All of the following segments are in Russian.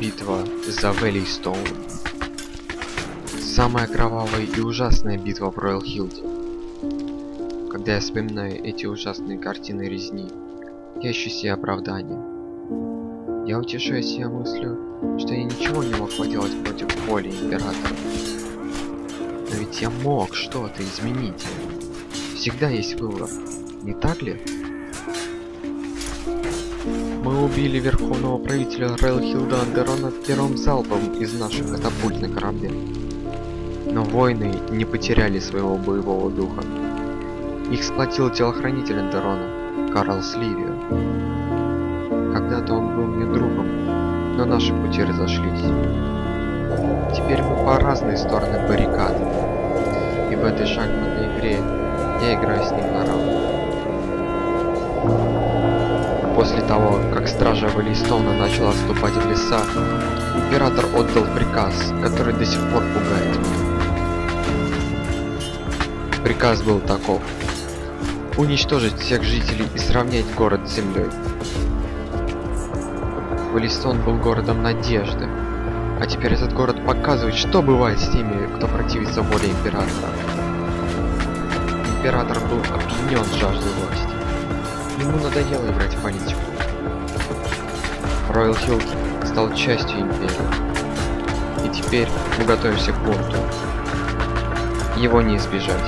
Битва за Велейстоун. Самая кровавая и ужасная битва в Роял Хилде. Когда я вспоминаю эти ужасные картины резни, я ищу себе оправдание. Я утешаю себя мыслью, что я ничего не мог поделать против воли императора. Но ведь я мог что-то изменить. Всегда есть выбор, не так ли? Мы убили верховного правителя Рейла Хилда Андерона первым залпом из наших катапультных кораблей. Но воины не потеряли своего боевого духа. Их сплотил телохранитель Андерона, Карл Сливио. Когда-то он был мне другом, но наши пути разошлись. Теперь мы по разные стороны баррикады. И в этой шахматной игре я играю с ним на равных. После того, как стража Велейстоуна начала отступать в леса, император отдал приказ, который до сих пор пугает меня. Приказ был таков: уничтожить всех жителей и сравнять город с землей. Велейстоун был городом надежды, а теперь этот город показывает, что бывает с теми, кто противится воле императора. Император был опьянен жаждой власти. Ему надоело играть в политику. Роял Хилд стал частью империи. И теперь мы готовимся к бунту. Его не избежать.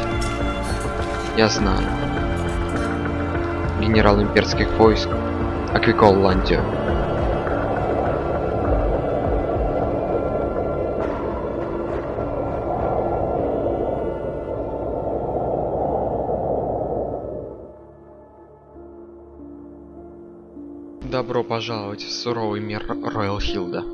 Я знаю. Генерал имперских войск Аквикол-Ландио. Добро пожаловать в суровый мир Роял Хилда.